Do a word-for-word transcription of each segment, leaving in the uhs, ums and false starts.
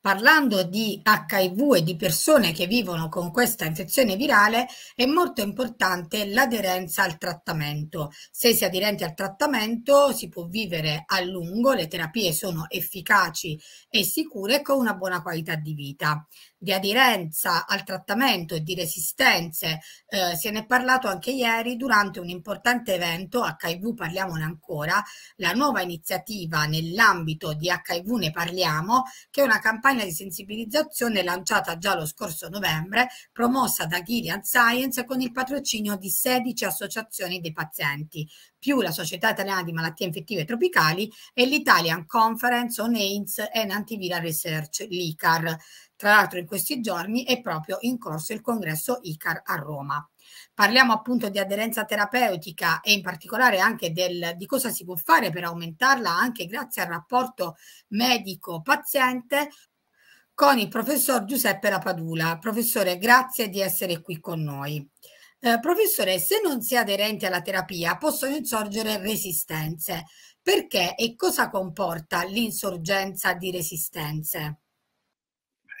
Parlando di acca i vu e di persone che vivono con questa infezione virale, è molto importante l'aderenza al trattamento. Se si è aderenti al trattamento si può vivere a lungo, le terapie sono efficaci e sicure con una buona qualità di vita. Di aderenza al trattamento e di resistenze eh, se ne è parlato anche ieri durante un importante evento, acca i vu parliamone ancora, la nuova iniziativa nell'ambito di acca i vu ne parliamo, che è una campagna di sensibilizzazione lanciata già lo scorso novembre, promossa da Gilead Sciences con il patrocinio di sedici associazioni dei pazienti, più la Società Italiana di malattie infettive e tropicali e l'Italian Conference on AIDS and Antiviral Research, l'I C A R. Tra l'altro in questi giorni è proprio in corso il congresso I C A R a Roma. Parliamo appunto di aderenza terapeutica e in particolare anche del, di cosa si può fare per aumentarla anche grazie al rapporto medico-paziente con il professor Giuseppe Lapadula. Professore, grazie di essere qui con noi. Eh, professore, se non si è aderenti alla terapia possono insorgere resistenze. Perché e cosa comporta l'insorgenza di resistenze?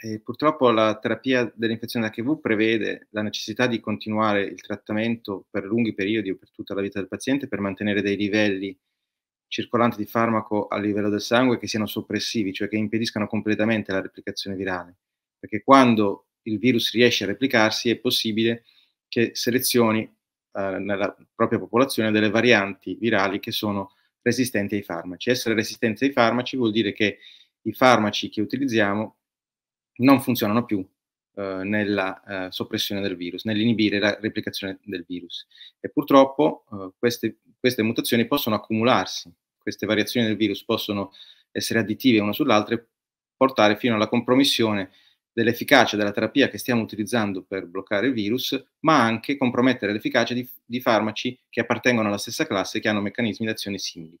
E purtroppo la terapia dell'infezione acca i vu prevede la necessità di continuare il trattamento per lunghi periodi o per tutta la vita del paziente per mantenere dei livelli circolanti di farmaco a livello del sangue che siano soppressivi, cioè che impediscano completamente la replicazione virale, perché quando il virus riesce a replicarsi è possibile che selezioni eh, nella propria popolazione delle varianti virali che sono resistenti ai farmaci. Essere resistenti ai farmaci vuol dire che i farmaci che utilizziamo non funzionano più eh, nella eh, soppressione del virus, nell'inibire la replicazione del virus. E purtroppo eh, queste, queste mutazioni possono accumularsi, queste variazioni del virus possono essere additive una sull'altra e portare fino alla compromissione dell'efficacia della terapia che stiamo utilizzando per bloccare il virus, ma anche compromettere l'efficacia di, di farmaci che appartengono alla stessa classe e che hanno meccanismi di azione simili.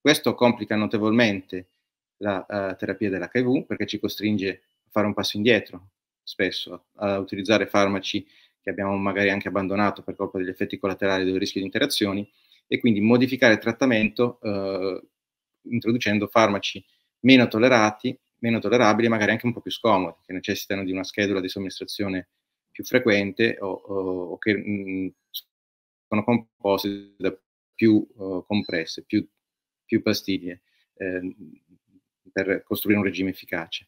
Questo complica notevolmente la uh, terapia dell'acca i vu perché ci costringe fare un passo indietro, spesso, a utilizzare farmaci che abbiamo magari anche abbandonato per colpa degli effetti collaterali del rischio di interazioni e quindi modificare il trattamento eh, introducendo farmaci meno tollerati, meno tollerabili, magari anche un po' più scomodi, che necessitano di una schedula di somministrazione più frequente o, o, o che mh, sono composti da più uh, compresse, più, più pastiglie eh, per costruire un regime efficace.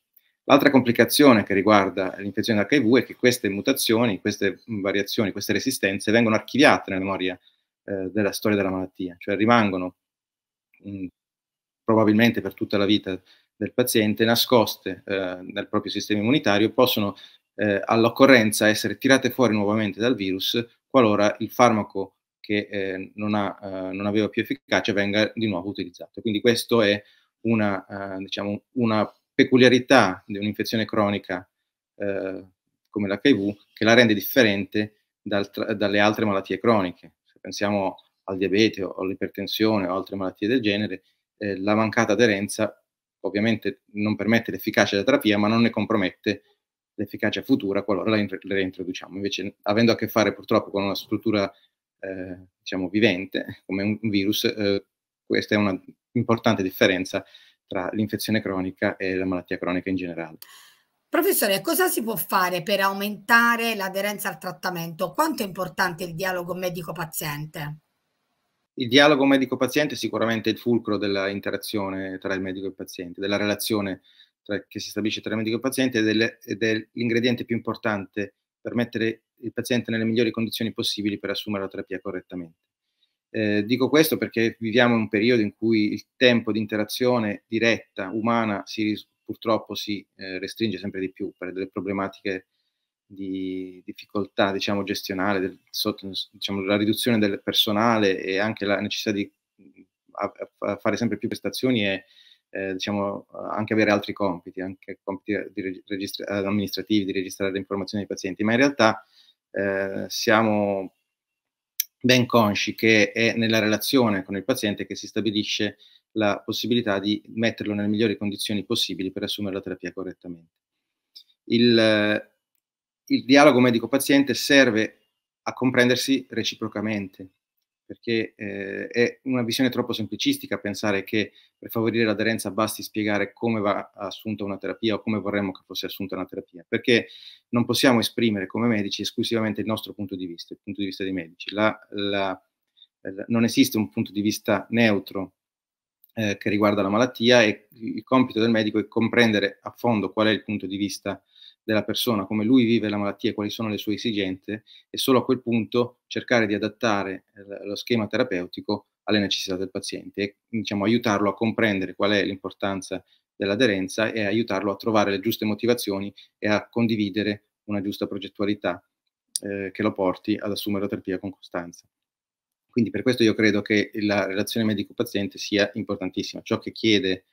L'altra complicazione che riguarda l'infezione acca i vu è che queste mutazioni, queste variazioni, queste resistenze vengono archiviate nella memoria eh, della storia della malattia, cioè rimangono mh, probabilmente per tutta la vita del paziente nascoste eh, nel proprio sistema immunitario e possono eh, all'occorrenza essere tirate fuori nuovamente dal virus qualora il farmaco che eh, non, ha, eh, non aveva più efficacia venga di nuovo utilizzato. Quindi questo è una, eh, diciamo, una peculiarità di un'infezione cronica eh, come l'acca i vu che la rende differente dal, dalle altre malattie croniche. Se pensiamo al diabete o all'ipertensione o altre malattie del genere, eh, la mancata aderenza ovviamente non permette l'efficacia della terapia, ma non ne compromette l'efficacia futura qualora la, la reintroduciamo. Invece, avendo a che fare purtroppo con una struttura eh, diciamo vivente, come un, un virus, eh, questa è una importante differenza tra l'infezione cronica e la malattia cronica in generale. Professore, cosa si può fare per aumentare l'aderenza al trattamento? Quanto è importante il dialogo medico-paziente? Il dialogo medico-paziente è sicuramente il fulcro dell'interazione tra il medico e il paziente, della relazione tra, che si stabilisce tra il medico e il paziente ed è l'ingrediente più importante per mettere il paziente nelle migliori condizioni possibili per assumere la terapia correttamente. Eh, dico questo perché viviamo in un periodo in cui il tempo di interazione diretta, umana, si, purtroppo si eh, restringe sempre di più per delle problematiche di difficoltà diciamo, gestionale, del, sotto, diciamo, la riduzione del personale e anche la necessità di a, a fare sempre più prestazioni e eh, diciamo, anche avere altri compiti, anche compiti di amministrativi, di registrare le informazioni dei pazienti, ma in realtà eh, siamo ben consci che è nella relazione con il paziente che si stabilisce la possibilità di metterlo nelle migliori condizioni possibili per assumere la terapia correttamente. Il, il dialogo medico-paziente serve a comprendersi reciprocamente, perché eh, è una visione troppo semplicistica pensare che per favorire l'aderenza basti spiegare come va assunta una terapia o come vorremmo che fosse assunta una terapia, perché non possiamo esprimere come medici esclusivamente il nostro punto di vista, il punto di vista dei medici. La, la, eh, non esiste un punto di vista neutro eh, che riguarda la malattia, e il compito del medico è comprendere a fondo qual è il punto di vista della persona, come lui vive la malattia, quali sono le sue esigenze, e solo a quel punto cercare di adattare eh, lo schema terapeutico alle necessità del paziente e, diciamo, aiutarlo a comprendere qual è l'importanza dell'aderenza e aiutarlo a trovare le giuste motivazioni e a condividere una giusta progettualità eh, che lo porti ad assumere la terapia con costanza. Quindi per questo io credo che la relazione medico-paziente sia importantissima. Ciò che chiede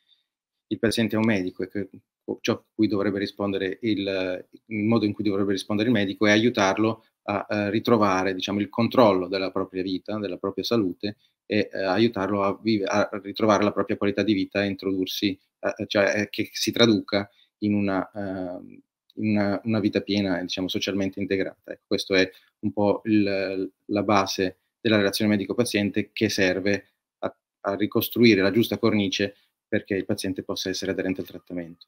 il paziente a un medico e che ciò a cui dovrebbe rispondere il, il modo in cui dovrebbe rispondere il medico è aiutarlo a, a ritrovare, diciamo, il controllo della propria vita, della propria salute, e eh, aiutarlo a, vive, a ritrovare la propria qualità di vita e introdursi, eh, cioè che si traduca in una, eh, in una, una vita piena, diciamo, socialmente integrata. Ecco, questo è un po' il, la base della relazione medico-paziente, che serve a, a ricostruire la giusta cornice perché il paziente possa essere aderente al trattamento.